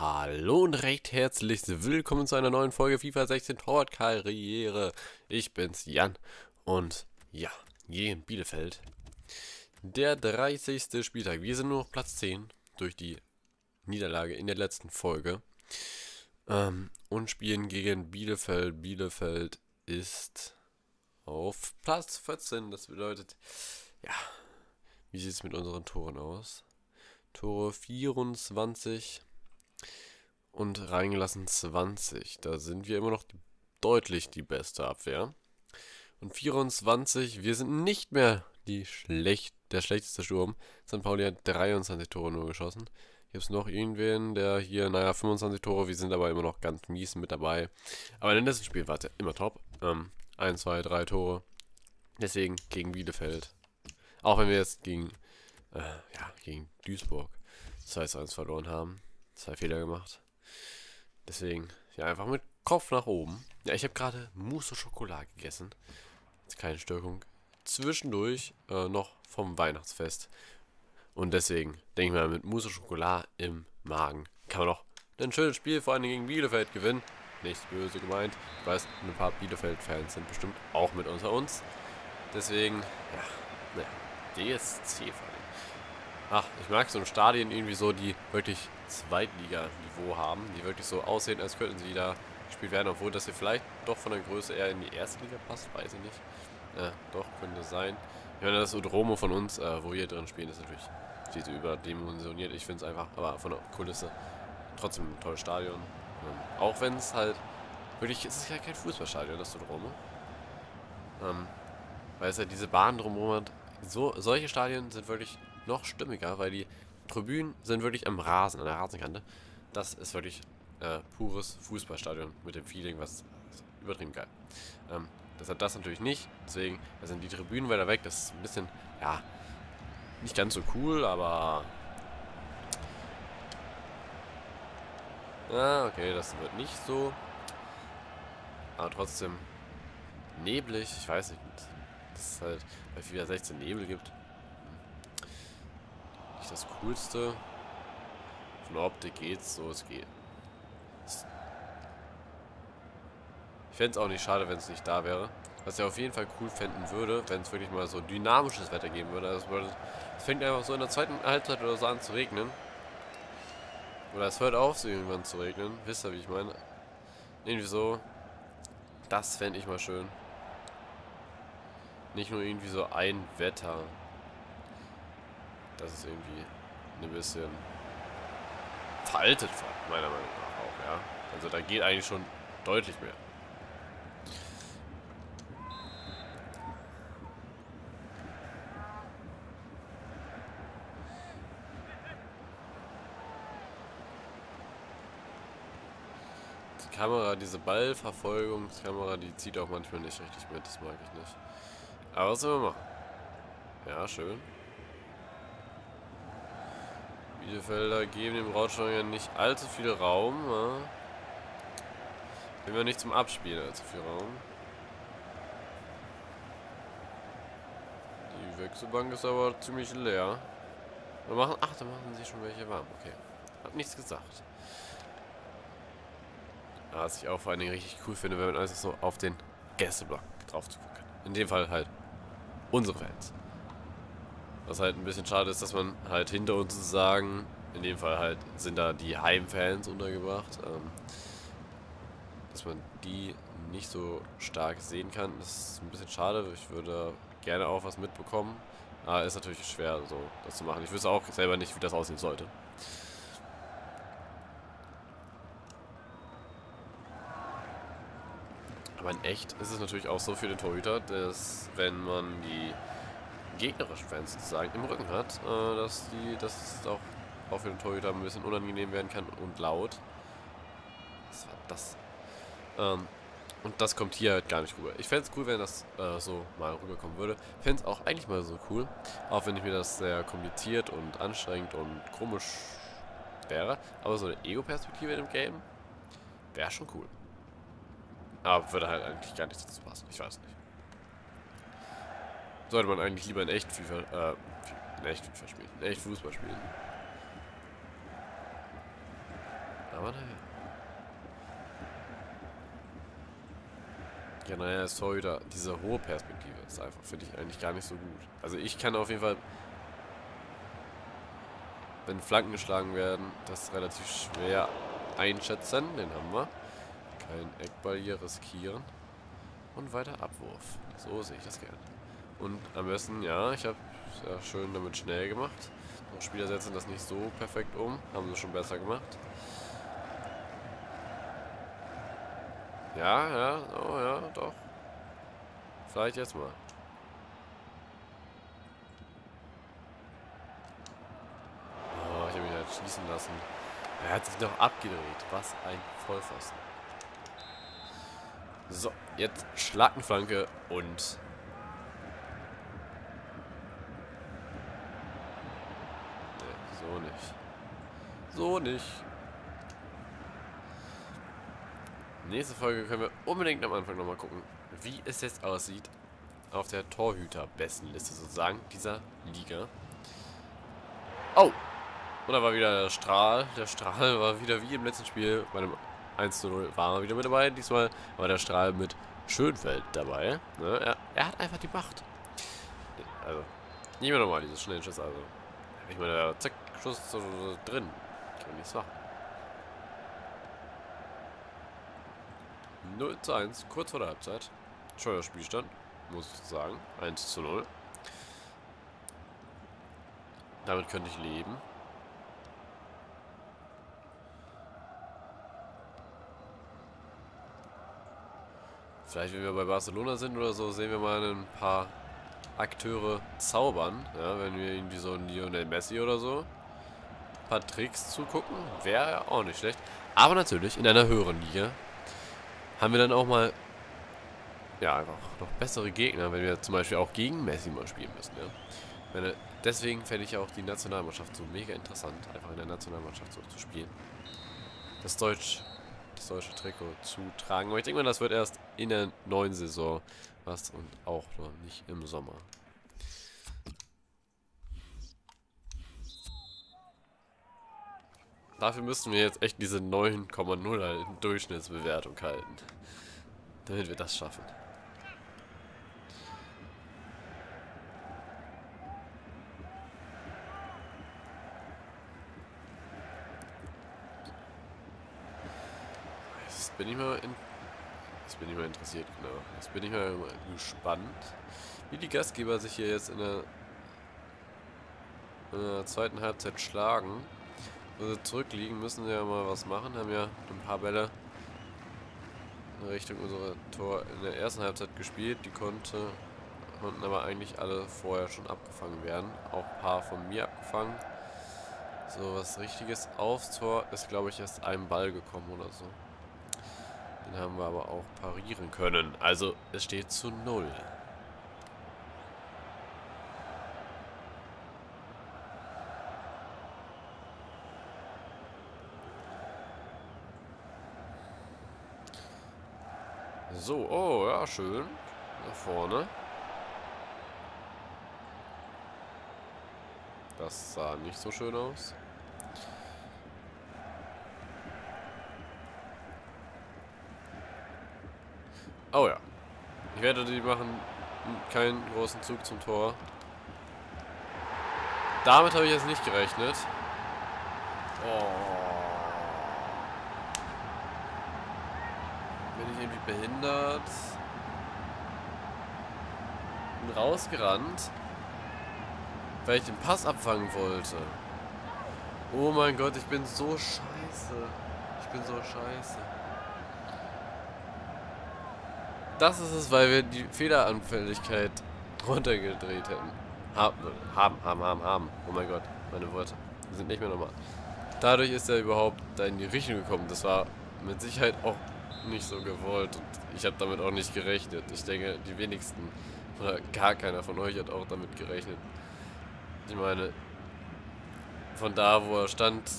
Hallo und recht herzlich willkommen zu einer neuen Folge FIFA 16 Torwart-Karriere. Ich bin's, Jan. Und ja, gegen Bielefeld. Der 30. Spieltag. Wir sind nur noch Platz 10 durch die Niederlage in der letzten Folge. Und spielen gegen Bielefeld. Bielefeld ist auf Platz 14. Das bedeutet, ja, wie sieht es mit unseren Toren aus? Tore 24. Und reingelassen 20. Da sind wir immer noch deutlich die beste Abwehr. Und 24. Wir sind nicht mehr der schlechteste Sturm. St. Pauli hat 23 Tore nur geschossen. Gibt es noch irgendwen, der hier, naja, 25 Tore. Wir sind aber immer noch ganz mies mit dabei. Aber in den letzten Spielen war es ja immer top. 1, 2, 3 Tore. Deswegen gegen Bielefeld. Auch wenn wir jetzt gegen Duisburg 2:1 verloren haben. 2 Fehler gemacht. Deswegen, ja, einfach mit Kopf nach oben. Ja, ich habe gerade Mousse au Chocolat gegessen. Jetzt keine Störung. Zwischendurch noch vom Weihnachtsfest. Und deswegen, denke ich mal, mit Mousse au Chocolat im Magen kann man noch ein schönes Spiel, vor allem gegen Bielefeld, gewinnen. Nichts böse gemeint. Ich weiß, ein paar Bielefeld-Fans sind bestimmt auch mit unter uns. Deswegen, ja, DSC-Verein. Ach, ich mag so ein Stadion irgendwie so, die wirklich Zweitliga-Niveau haben, die wirklich so aussehen, als könnten sie da gespielt werden, obwohl das hier vielleicht doch von der Größe eher in die Erstliga passt, weiß ich nicht. Doch, könnte sein. Ich meine, das Udromo von uns, wo wir drin spielen, ist natürlich viel zu überdimensioniert. Ich finde es einfach, aber von der Kulisse trotzdem ein tolles Stadion. Auch wenn es halt wirklich, es ist ja kein Fußballstadion, das Udromo. Weil es ja diese Bahn drumherum hat. Solche Stadien sind wirklich noch stimmiger, weil die Tribünen sind wirklich am Rasen, an der Rasenkante. Das ist wirklich pures Fußballstadion mit dem Feeling, was ist übertrieben geil. Das hat das natürlich nicht, deswegen da sind die Tribünen weiter weg. Das ist ein bisschen, ja, nicht ganz so cool, aber ja, okay, das wird nicht so. Aber trotzdem neblig, ich weiß nicht, dass es halt bei FIFA 16 Nebel gibt. Das Coolste. Von der Optik geht's, so es geht. Ich fände es auch nicht schade, wenn es nicht da wäre. Was ich auf jeden Fall cool fänden würde, wenn es wirklich mal so dynamisches Wetter geben würde. Also es fängt einfach so in der zweiten Halbzeit oder so an zu regnen. Oder es hört auf, so irgendwann zu regnen. Wisst ihr, wie ich meine? Irgendwie so. Das fände ich mal schön. Nicht nur irgendwie so ein Wetter. Das ist irgendwie ein bisschen veraltet, meiner Meinung nach auch, ja. Also da geht eigentlich schon deutlich mehr. Die Kamera, diese Ballverfolgungskamera, die zieht auch manchmal nicht richtig mit, das mag ich nicht. Aber was sollen wir machen? Ja, schön. Bielefelder geben dem Braunschweiger nicht allzu viel Raum. Wenn wir nicht zum Abspielen allzu viel Raum. Die Wechselbank ist aber ziemlich leer. Ach, da machen sie schon welche warm. Okay. Hab nichts gesagt. Was ich auch vor allen Dingen richtig cool finde, wenn man alles so auf den Gästeblock drauf zu gucken. In dem Fall halt unsere Fans. Was halt ein bisschen schade ist, dass man halt hinter uns sozusagen, in dem Fall halt sind da die Heimfans untergebracht, dass man die nicht so stark sehen kann. Das ist ein bisschen schade, ich würde gerne auch was mitbekommen, aber ist natürlich schwer so das zu machen. Ich wüsste auch selber nicht, wie das aussehen sollte. Aber in echt ist es natürlich auch so für den Torhüter, dass wenn man die gegnerischen Fans sozusagen im Rücken hat, dass es auch für den Torhüter ein bisschen unangenehm werden kann und laut. Was war das? Und das kommt hier halt gar nicht rüber. Ich fände es cool, wenn das so mal rüberkommen würde. Ich fände es auch eigentlich mal so cool, auch wenn ich mir das sehr kompliziert und anstrengend und komisch wäre, aber so eine Ego-Perspektive in dem Game wäre schon cool. Aber würde halt eigentlich gar nicht dazu passen, ich weiß nicht. Sollte man eigentlich lieber in echt FIFA spielen, in echt Fußball spielen. aber naja. Ja, naja, ist Torhüter. Diese hohe Perspektive ist einfach, finde ich, eigentlich gar nicht so gut. Also ich kann auf jeden Fall, wenn Flanken geschlagen werden, das relativ schwer einschätzen. Den haben wir. Kein Eckball hier riskieren. Und weiter Abwurf. So sehe ich das gerne. Und am besten, ja, ich habe ja schön damit schnell gemacht. Noch Spieler setzen das nicht so perfekt um. Haben sie schon besser gemacht. Ja, ja, oh ja, doch. Vielleicht jetzt mal. Oh, ich habe ihn halt schießen lassen. Er hat sich noch abgedreht. Was ein Vollpfosten. So, jetzt Schlackenflanke und... Nee, so nicht. So nicht. Nächste Folge können wir unbedingt am Anfang nochmal gucken, wie es jetzt aussieht auf der Torhüter-Bestenliste sozusagen dieser Liga. Oh! Und da war wieder der Strahl. Der Strahl war wieder wie im letzten Spiel. Bei einem 1:0 war er wieder mit dabei. Diesmal war der Strahl mit Schönfeld dabei. Ne? Er hat einfach die Macht. Also, nicht mehr nochmal dieses Schnellschuss. Also, ich meine, der zack, Schuss so drin. Kann man nichts machen. 0:1, kurz vor der Halbzeit. Scheuer Spielstand, muss ich sagen. 1:0. Damit könnte ich leben. Vielleicht, wenn wir bei Barcelona sind oder so, sehen wir mal ein paar Akteure zaubern. Ja, wenn wir irgendwie so einen Lionel Messi oder so ein paar Tricks zugucken, wäre ja auch nicht schlecht. Aber natürlich in einer höheren Liga haben wir dann auch mal, ja, einfach noch bessere Gegner, wenn wir zum Beispiel auch gegen Messi mal spielen müssen, ja. Deswegen fände ich auch die Nationalmannschaft so mega interessant, einfach in der Nationalmannschaft so zu spielen. Das deutsche Trikot zu tragen. Aber ich denke mal, das wird erst in der neuen Saison was und auch noch nicht im Sommer. Dafür müssten wir jetzt echt diese 9,0 in Durchschnittsbewertung halten. Damit wir das schaffen. Jetzt bin ich mal interessiert, genau. Jetzt bin ich mal gespannt, wie die Gastgeber sich hier jetzt in der zweiten Halbzeit schlagen. Wenn sie zurückliegen, müssen sie ja mal was machen. Haben ja ein paar Bälle in Richtung unserer Tor in der ersten Halbzeit gespielt. Die konnten aber eigentlich alle vorher schon abgefangen werden. Auch ein paar von mir abgefangen. So, was Richtiges aufs Tor ist, glaube ich, erst ein Ball gekommen oder so. Den haben wir aber auch parieren können. Also, es steht zu 0. So, oh, ja, schön. Nach vorne. Das sah nicht so schön aus. Oh ja. Ich wette, die machen keinen großen Zug zum Tor. Damit habe ich jetzt nicht gerechnet. Oh. Irgendwie behindert. Bin rausgerannt. Weil ich den Pass abfangen wollte. Oh mein Gott, ich bin so scheiße. Ich bin so scheiße. Das ist es, weil wir die Fehleranfälligkeit runtergedreht hätten. Haben. Oh mein Gott, meine Worte sind nicht mehr normal. Dadurch ist er überhaupt da in die Richtung gekommen. Das war mit Sicherheit auch nicht so gewollt und ich habe damit auch nicht gerechnet. Ich denke, die wenigsten oder gar keiner von euch hat auch damit gerechnet. Ich meine, von da, wo er stand,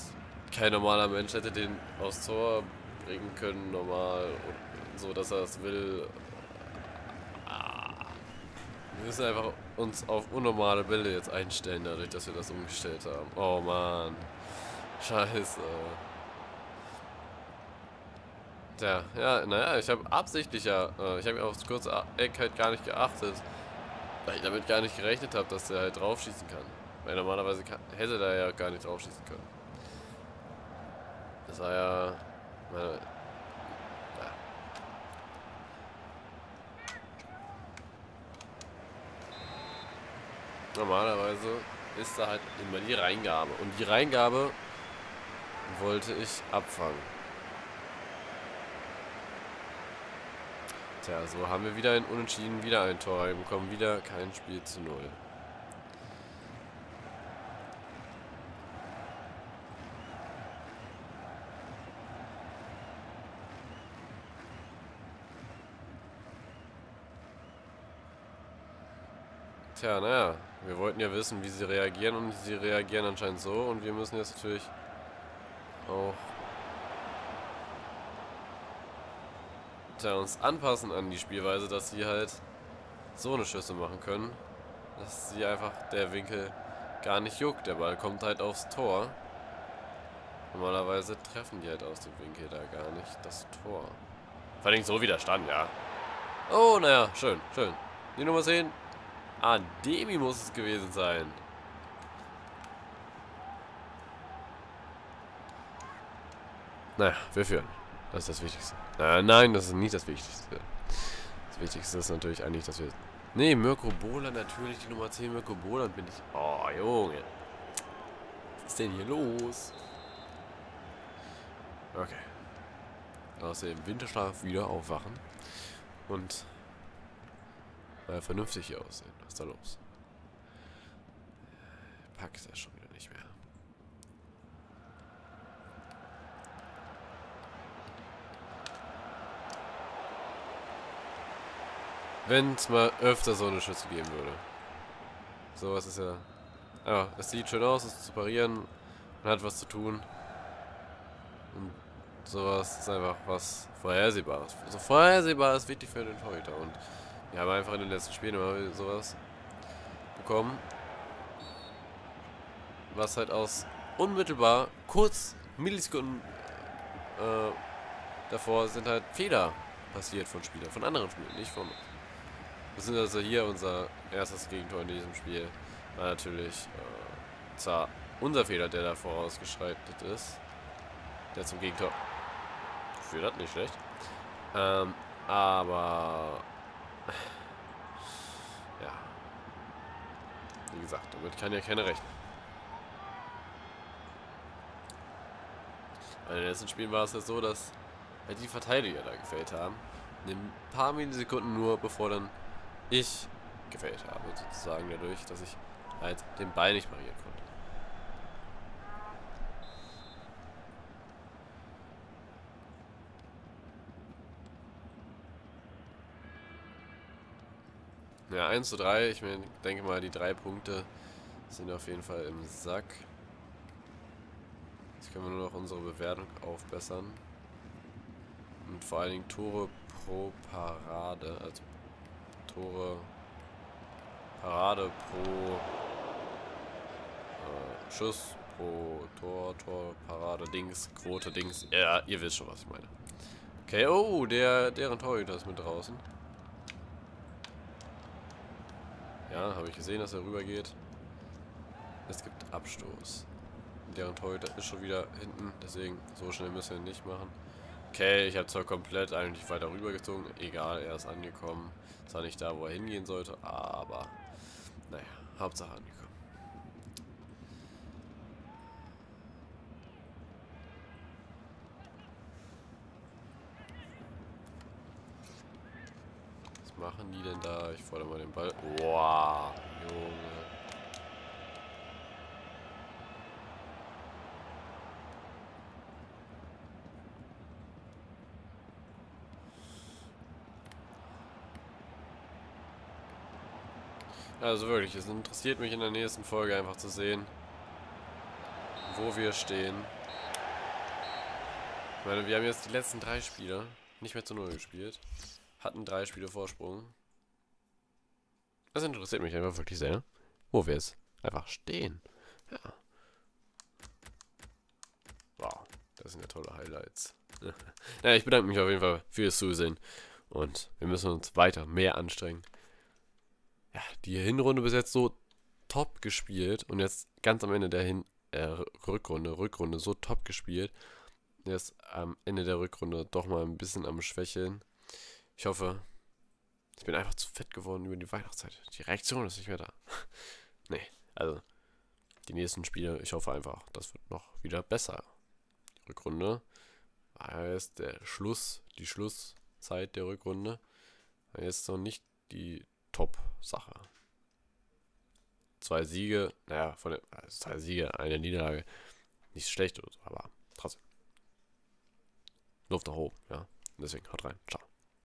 kein normaler Mensch hätte den aufs Tor bringen können, normal, und so, dass er es will. Wir müssen einfach uns auf unnormale Bilder jetzt einstellen, dadurch, dass wir das umgestellt haben. Oh man, scheiße. sagt er. Ja, naja, ich habe absichtlich ich habe aufs kurze Eck halt gar nicht geachtet. Weil ich damit gar nicht gerechnet habe, dass er halt drauf schießen kann. Weil normalerweise hätte er ja gar nicht drauf schießen können. Das war ja... Normalerweise ist da halt immer die Reingabe. Und die Reingabe wollte ich abfangen. Tja, so haben wir wieder ein Unentschieden, wieder ein Tor reinbekommen, wieder kein Spiel zu null. Tja, naja, wir wollten ja wissen, wie sie reagieren und sie reagieren anscheinend so und wir müssen jetzt natürlich auch uns anpassen an die Spielweise, dass sie halt so eine Schüsse machen können, dass sie einfach der Winkel gar nicht juckt. Der Ball kommt halt aufs Tor. Normalerweise treffen die halt aus dem Winkel da gar nicht das Tor. Vor allem so wie der Stand, ja. Oh, naja, schön, schön. Die Nummer 10. Ah, Demi muss es gewesen sein. Naja, wir führen. Das ist das Wichtigste. Nein, das ist nicht das Wichtigste. Das Wichtigste ist natürlich eigentlich, dass wir... Nee, Mirko Bohler, natürlich die Nummer 10. Mirko Bohler bin ich... Oh, Junge. Was ist denn hier los? Okay. Aus dem Winterschlaf wieder aufwachen. Und... mal vernünftig hier aussehen. Was ist da los? Packt das schon wieder nicht mehr. Wenn es mal öfter so eine Schüsse geben würde. Sowas ist ja... Ah, es sieht schön aus, es zu parieren. Man hat was zu tun. Und sowas ist einfach was Vorhersehbares. So vorhersehbar ist wichtig für den Torhüter. Und wir haben einfach in den letzten Spielen immer sowas bekommen, was halt aus unmittelbar kurz Millisekunden davor sind halt Fehler passiert von Spielern, von anderen Spielern, nicht von uns. Das sind also hier unser erstes Gegentor in diesem Spiel, war natürlich zwar unser Fehler, der da vorausgeschreitet ist, der zum Gegentor geführt hat, nicht schlecht, aber... ja. Wie gesagt, damit kann ja keiner rechnen. Bei den letzten Spielen war es ja so, dass halt die Verteidiger da gefällt haben. Ein paar Millisekunden nur, bevor dann ich gefällt habe, sozusagen dadurch, dass ich halt den Ball nicht parieren konnte. Ja, 1:3, ich denke mal, die 3 Punkte sind auf jeden Fall im Sack. Jetzt können wir nur noch unsere Bewertung aufbessern. Und vor allen Dingen Tore pro Parade, also Tore Parade pro Schuss pro Tor, Tor, Parade, Dings, Quote, Dings. Ja, ihr wisst schon, was ich meine. Okay, oh, deren Torhüter ist mit draußen. Ja, habe ich gesehen, dass er rüber geht. Es gibt Abstoß. Deren Torhüter ist schon wieder hinten, deswegen so schnell müssen wir nicht machen. Okay, ich habe zwar komplett eigentlich weiter rübergezogen. Egal, er ist angekommen. Zwar nicht da, wo er hingehen sollte, aber naja, Hauptsache angekommen. Machen die denn da? Ich fordere mal den Ball. Wow, Junge. Also wirklich, es interessiert mich in der nächsten Folge einfach zu sehen, wo wir stehen. Ich meine, wir haben jetzt die letzten 3 Spiele nicht mehr zu 0 gespielt. Hatten 3 Spiele Vorsprung. Das interessiert mich einfach wirklich sehr, wo wir jetzt einfach stehen. Ja. Wow, das sind ja tolle Highlights. Ja, ich bedanke mich auf jeden Fall fürs Zusehen. Und wir müssen uns weiter mehr anstrengen. Ja, die Hinrunde bis jetzt so top gespielt. Und jetzt ganz am Ende der Rückrunde so top gespielt. Jetzt am Ende der Rückrunde doch mal ein bisschen am Schwächeln. Ich hoffe, ich bin einfach zu fett geworden über die Weihnachtszeit. Die Reaktion ist nicht mehr da. Nee, also die nächsten Spiele, ich hoffe einfach, das wird noch wieder besser. Die Rückrunde war jetzt der Schluss, die Schlusszeit der Rückrunde. War jetzt noch nicht die Top-Sache. 2 Siege, naja, von der, also 2 Siege, eine Niederlage. Nicht schlecht oder so, aber trotzdem. Luft nach oben, ja. Deswegen, haut rein. Ciao.